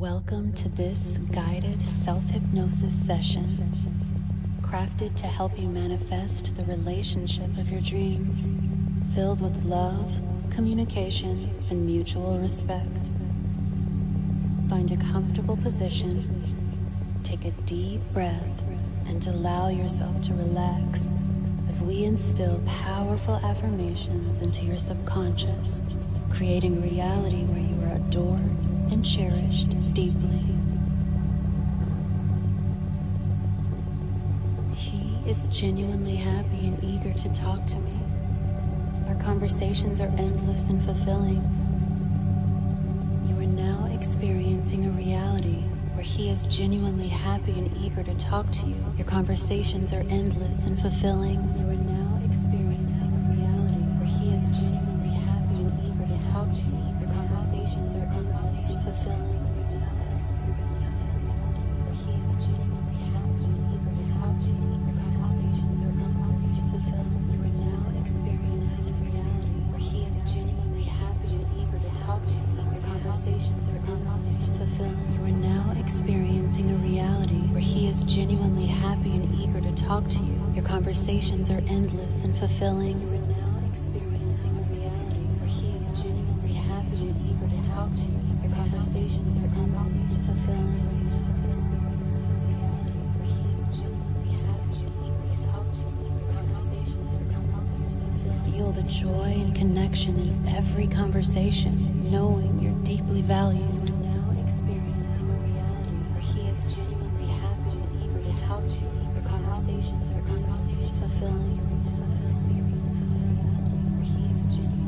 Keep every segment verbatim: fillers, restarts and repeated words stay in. Welcome to this guided self-hypnosis session, crafted to help you manifest the relationship of your dreams, filled with love, communication, and mutual respect. Find a comfortable position, take a deep breath, and allow yourself to relax as we instill powerful affirmations into your subconscious, creating reality where you are adored and cherished deeply. He is genuinely happy and eager to talk to me. Our conversations are endless and fulfilling. You are now experiencing a reality where he is genuinely happy and eager to talk to you. Your conversations are endless and fulfilling. You are now experiencing a reality where he is genuinely happy and eager to talk to you. Your conversations are endless and fulfilling. A reality where he is genuinely happy and eager to talk to you. Your conversations are endless and fulfilling. You are now experiencing a reality where he is genuinely happy and eager to talk to you. Your conversations are endless and fulfilling. Feel the joy and connection in every conversation, knowing you're deeply valued. Conversations are endless and fulfilling. You are now experiencing a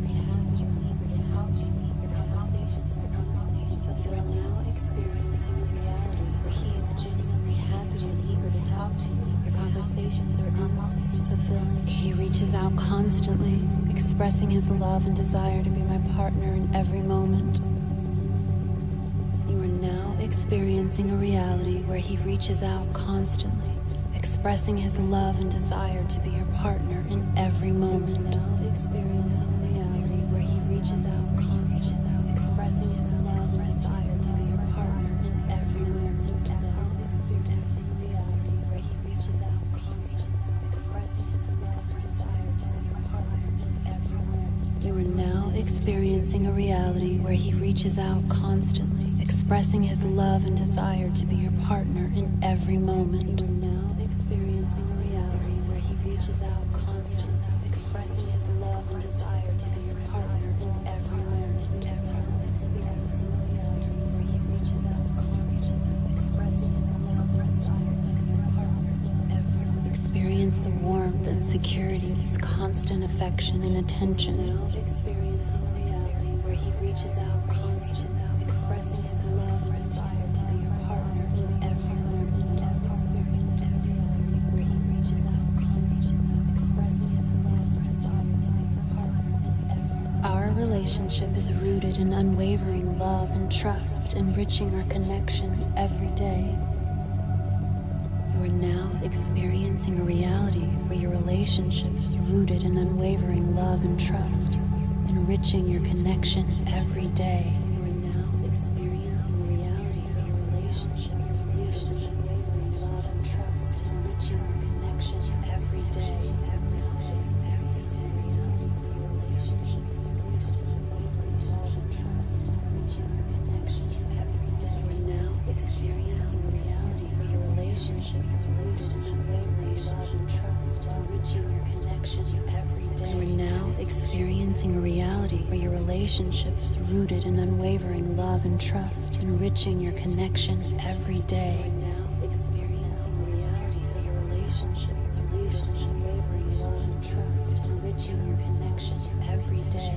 reality where he is genuinely happy and eager to talk to you. Your conversations are endless and fulfilling. You are now experiencing a reality where he is genuinely happy and eager to talk to you. Your conversations are endless and fulfilling. He reaches out constantly, expressing his love and desire to be my partner in every moment. You are now experiencing a reality where he reaches out constantly, expressing his love and desire to be your partner in every moment. Now experiencing a reality where he reaches out constantly, expressing his love and desire to be your partner in every moment. Now experiencing a reality where he reaches out constantly, expressing his love and desire to be your partner in every moment. You are now experiencing a reality where he reaches out constantly, expressing his love and desire to be your partner in every moment. You are now experiencing a reality where he reaches out constantly, expressing his love and desire to be your partner in every moment. Experiencing a reality where he reaches out constantly, expressing his love and desire to be your partner in every moment. Experience the warmth and security of his constant affection and attention. Now experiencing a reality where he reaches out constantly, expressing his love and desire to be your partner in every moment. Experience a reality where he reaches out constantly, expressing his love and desire to be your partner in every moment. Our relationship is rooted in unwavering love and trust, enriching our connection every day. You are now experiencing a reality where your relationship is rooted in unwavering love and trust, enriching your connection every day. Experiencing a reality where your relationship is rooted in unwavering love and trust, enriching your connection every day. You are now experiencing a reality where your relationship is rooted in unwavering love and trust, enriching your connection every day. You are now experiencing a reality where your relationship is rooted in unwavering love and trust, enriching your connection every day.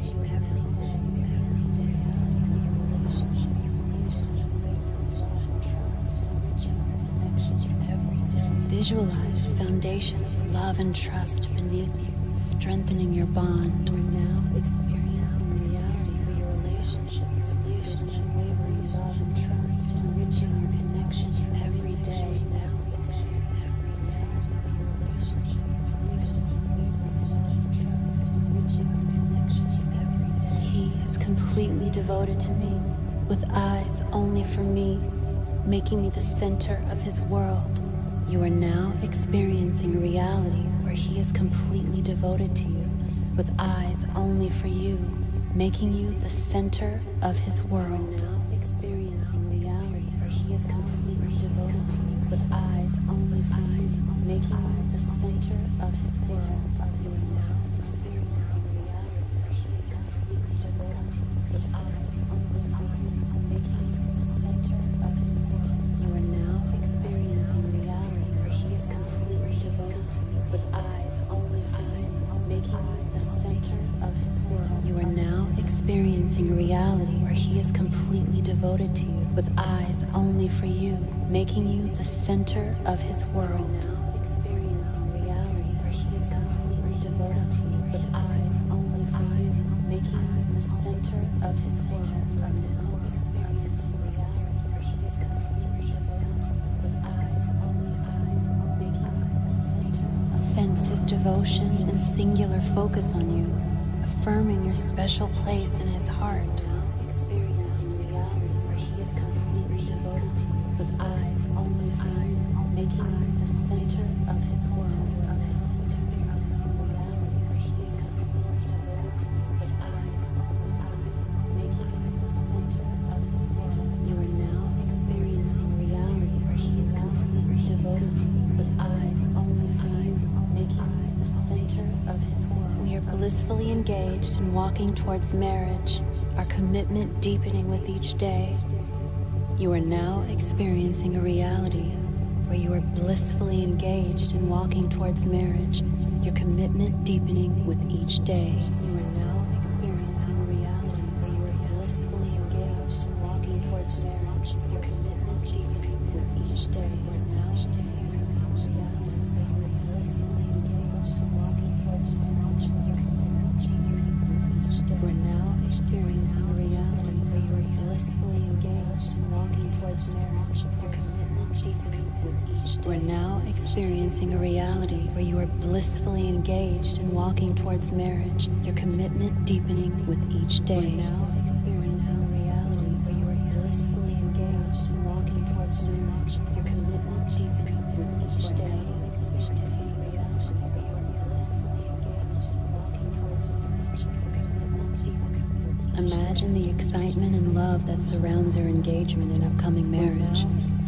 Visualize a foundation of love and trust beneath you, strengthening your bond. You are now experiencing a reality where your relationship is rooted in unwavering love and trust, enriching your connection every day. Now experiencing a reality where your relationship is rooted in unwavering love and trust, enriching your connection every day. He is completely devoted to me, with eyes only for me, making me the center of his world. You are now experiencing a reality where he is completely devoted to you, with eyes only for you, making you the center of his world. You are now experiencing reality where he is completely devoted to you, with eyes only for you, making you the center of his world. You are now experiencing reality where he is completely devoted to you, with eyes only for you, making you the center of his world. You are now experiencing reality where he is completely devoted to you, with eyes only for you, making you the center of his world. You are now experiencing reality where he is completely devoted to you, with eyes only for you, making you the center of his world. Devotion and singular focus on you, affirming your special place in his heart. Experiencing reality where he is completely devoted to you, with eyes only for you, making you the center of his world. Experiencing reality where he is completely devoted to you, with eyes only for you, making you the center of his world. You are now experiencing reality where he is completely devoted to you, with eyes only for you, making you center of his world. We are blissfully engaged in walking towards marriage, our commitment deepening with each day. You are now experiencing a reality where you are blissfully engaged in walking towards marriage, your commitment deepening with each day. You are now experiencing a reality where you are blissfully engaged in walking towards marriage, your commitment deepening with each day. You are now experiencing a reality where you are blissfully walking towards marriage, your commitment deepening with each day. We're now experiencing a reality where you are blissfully engaged in walking towards marriage, your commitment deepening with each day. We're now experiencing a reality where you are blissfully engaged in walking towards marriage, your commitment deepening with each day. We're now experiencing a reality where you are blissfully engaged in walking towards marriage, your commitment deepening with each day. Imagine the excitement and love that surrounds your engagement and upcoming marriage. We're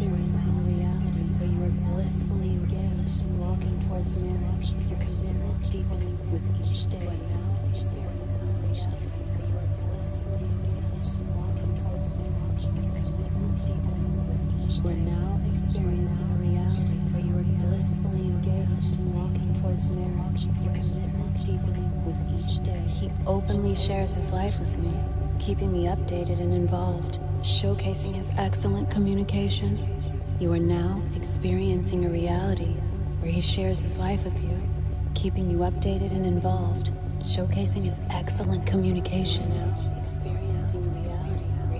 now experiencing a reality where you are blissfully engaged in walking towards marriage, your commitment deepening with each day. We're now experiencing a reality where you are blissfully engaged in walking towards marriage, your commitment deepening with each day. We're now experiencing a reality where you are blissfully engaged in walking towards marriage, your commitment deepening with each day. He openly shares his life with me, keeping me updated and involved, showcasing his excellent communication. You are now experiencing a reality where he shares his life with you, keeping you updated and involved, showcasing his excellent communication. Now experiencing a reality where he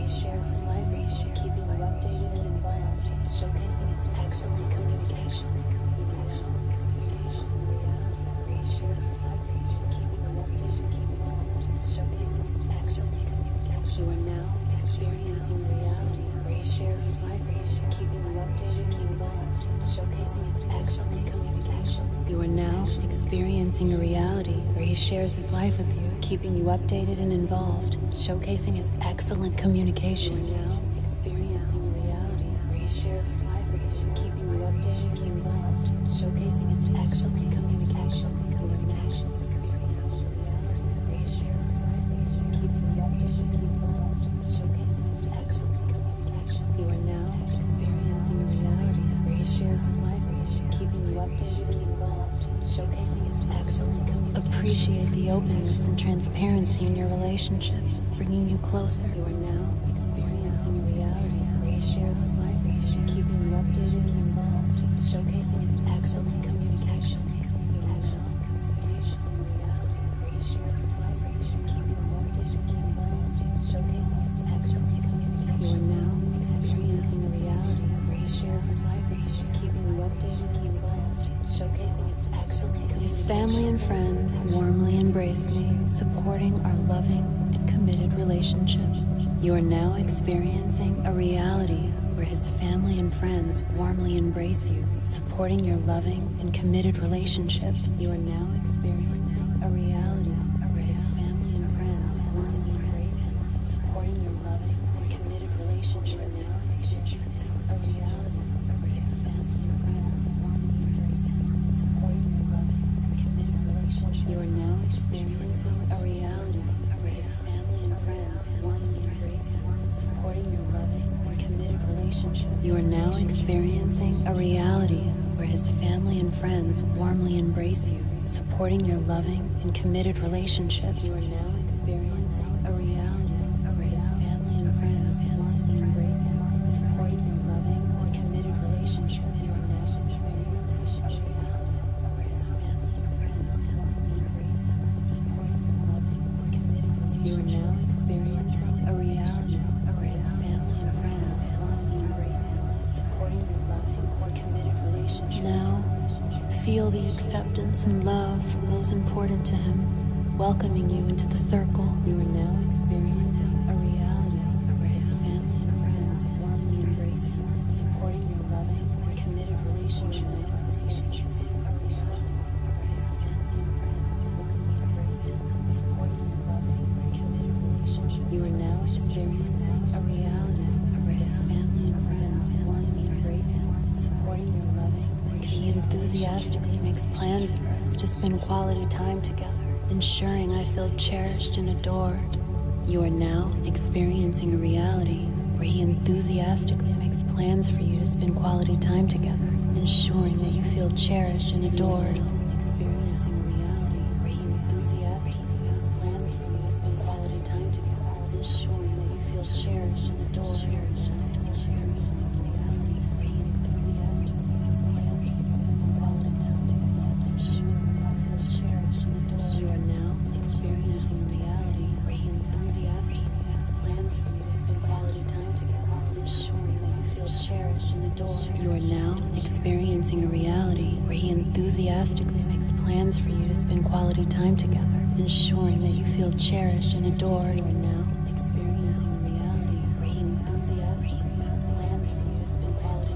shares his life with you, keeping you updated and involved, showcasing his excellent communication. You are now experiencing a reality where he shares his life with you, keeping you updated and involved, showcasing his excellent communication. You are now experiencing reality where he shares his life with you, keeping you updated and involved, showcasing his excellent communication. You are now experiencing a reality where he shares his life with you, keeping you updated and involved, showcasing his excellent communication. You are now experiencing a reality where he shares his life with you, keeping you updated and involved, showcasing his excellent communication. You are now experiencing a reality where he shares his life with you, keeping you updated and involved. Showcasing his excellent communication. You are now experiencing a reality where he shares his life with you, keeping you updated and involved, showcasing his excellent communication. Appreciate the openness and transparency in your relationship, bringing you closer. You are now experiencing a reality where he shares his life with you, keeping you updated and involved, showcasing his excellent communication. You are now experiencing a reality where he shares his life with you, keeping you updated and involved, showcasing his excellent communication. You are now experiencing a reality where he shares his life with you, keeping you updated and involved, showcasing his excellent communication. His family and friends warmly embrace me, supporting our loving and committed relationship. You are now experiencing a reality where his family and friends warmly embrace you, supporting your loving and committed relationship. You are now experiencing a reality where his family and friends warmly embrace you, supporting your loving and committed relationship. You are now experiencing a reality where his family and friends warmly embrace you, supporting your loving and committed relationship. You are now experiencing a reality where his family and friends warmly embrace you, supporting your loving and committed relationship. You are now experiencing a reality where his family and friends warmly embrace you, supporting your loving and committed relationship. You are now experiencing a reality. You are now experiencing a reality where his family and friends warmly embrace you, supporting your loving or committed relationship. Now, feel the acceptance and love from those important to him, welcoming you into the circle. You are now experiencing a reality where his family and friends warmly embrace you, supporting your loving or committed relationship. You are now experiencing a reality where his family and friends warmly embrace you, supporting your loving. He enthusiastically makes plans for us to spend quality time together, ensuring I feel cherished and adored. You are now experiencing a reality where he enthusiastically makes plans for you to spend quality time together, ensuring that you feel cherished and adored. You are now experiencing a reality where he enthusiastically makes plans for you to spend quality time together, ensuring that you feel cherished and adored. You are now experiencing a reality where he enthusiastically makes plans for you to spend quality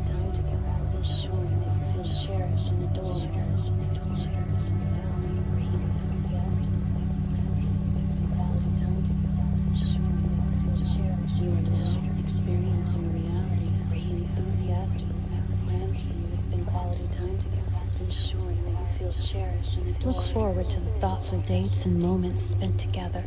time together, ensuring that you feel cherished and adored. You are now experiencing a reality where he enthusiastically makes plans for you to spend quality time together, ensuring that you feel cherished and adored. You are now experiencing a reality where he enthusiastically makes plans for you to spend quality time together, ensuring that you feel cherished and adored. You are now experiencing a reality where he enthusiastically makes plans for you to spend quality time together, ensuring that you feel cherished and adored. Experiencing a reality where he enthusiastically makes plans for you to spend quality time together, ensuring that you feel cherished. You are now experiencing a reality where he enthusiastically makes plans for you to spend quality time together, ensuring that you feel cherished and adored. Look forward to the thoughtful dates and moments spent together,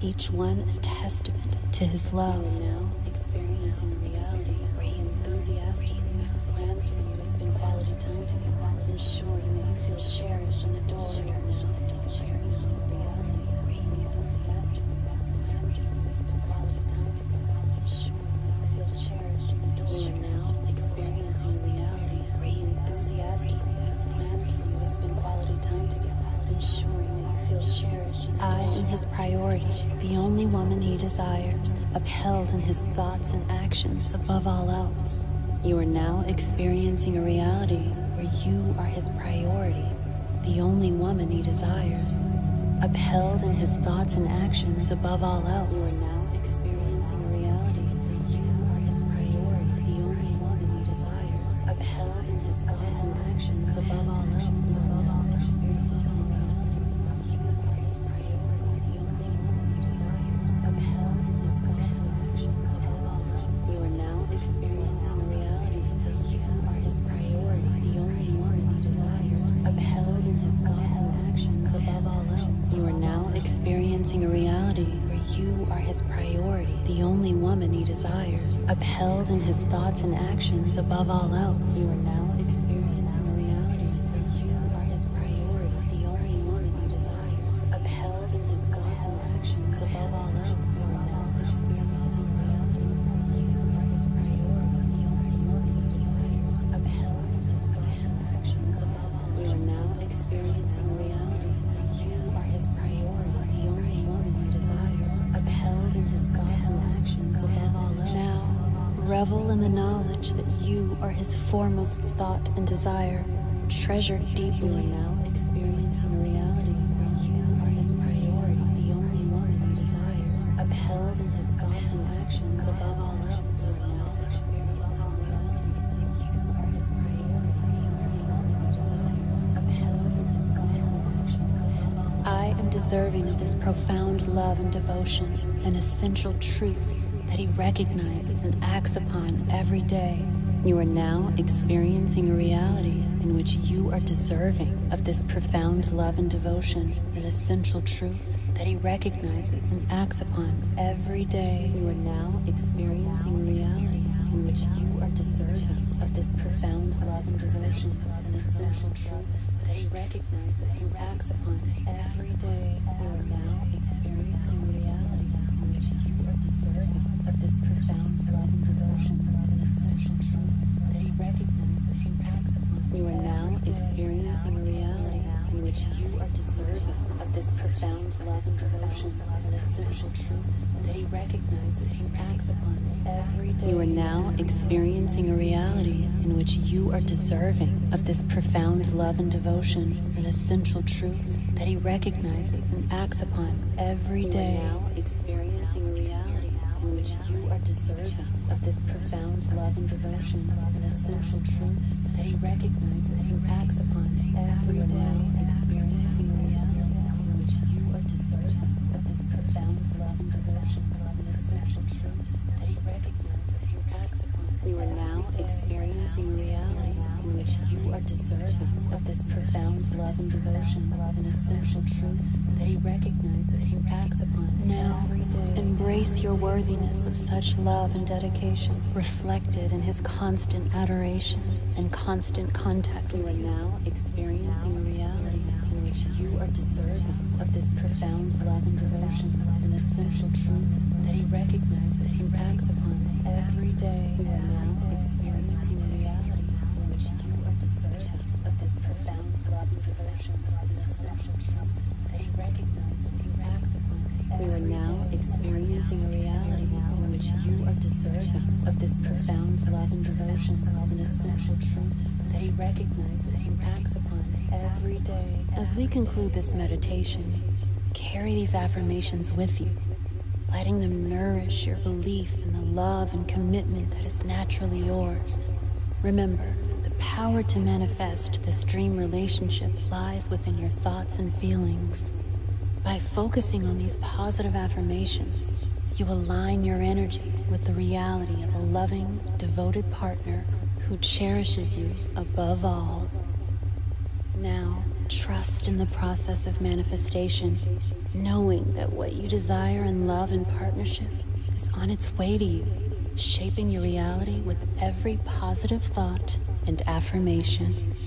each one a testament to his love. You are now experiencing a reality where he enthusiastically makes plans for you to spend quality time together, ensuring that you feel cherished and adored. You are now experiencing a reality where he enthusiastically makes plans for you to spend quality time together, ensuring that you feel cherished and adored. You are now experiencing a reality where he enthusiastically makes plans for you to spend quality time together, ensuring that you feel cherished and adored. I am his priority, the only woman he desires, upheld in his thoughts and actions above all else. You are now experiencing a reality where you are his priority, the only woman he desires, upheld in his thoughts and actions above all else. You are now experiencing a reality where you are his priority, the only woman he desires, upheld in his thoughts and actions above all else. Above all else. Experiencing a reality that you are his priority, the only woman he desires, upheld in his thoughts and actions above all else. You are now experiencing a reality where you are his priority, the only woman he desires, upheld in his thoughts and actions above all else. You are now experiencing a reality where you are his priority, the only woman he desires, upheld in his thoughts and actions above all else. You are now experiencing a reality. Experiencing a reality that you are his priority, the only woman he desires, upheld in his thoughts and actions above all else. Now, revel in the knowledge that you are his foremost thought and desire, treasured deeply. You are now experiencing a reality where you are his priority, the only woman he desires, upheld holding his thoughts and actions above all else. I am deserving of this profound love and devotion, an essential truth that he recognizes and acts upon every day. You are now experiencing a reality in which you are deserving of this profound love and devotion, an essential truth that he recognizes and acts upon every day. You are now experiencing a reality in which you are deserving of this profound love and devotion, an essential truth that he recognizes and acts upon every day. You are now experiencing a reality in which you are deserving of this profound love and devotion, an essential truth that he recognizes and acts upon. You are now experiencing a reality in which you are deserving of this profound love and devotion, an essential truth that he recognizes and acts upon every day. You are now experiencing a reality in which you are deserving of this profound love and devotion, an essential truth that he recognizes and acts upon every day. You are now experiencing a reality in which you are deserving of this profound love and devotion, an essential truth that he recognizes and acts upon every day. Experiencing a reality in which you are deserving of this profound love and devotion, an essential truth that he recognizes and acts upon. You are now experiencing a reality in which you are deserving of this profound love and devotion, an essential truth that he recognizes and acts upon. Now, embrace your worthiness of such love and dedication, reflected in his constant adoration and constant contact. You are now experiencing a reality in which you are deserving of this profound love and devotion, an essential truth that he recognizes and acts upon every day. You are now experiencing a reality in which you are deserving of this profound love and devotion, an essential truth that he recognizes and acts upon. You are now experiencing a reality in which you are deserving of this profound love and devotion, an essential truth that he recognizes and acts upon every day. As we conclude this meditation, carry these affirmations with you, letting them nourish your belief in the love and commitment that is naturally yours. Remember, the power to manifest this dream relationship lies within your thoughts and feelings. By focusing on these positive affirmations, you align your energy with the reality of a loving, devoted partner who cherishes you above all. Now, trust in the process of manifestation, knowing that what you desire in love and partnership is on its way to you, shaping your reality with every positive thought and affirmation.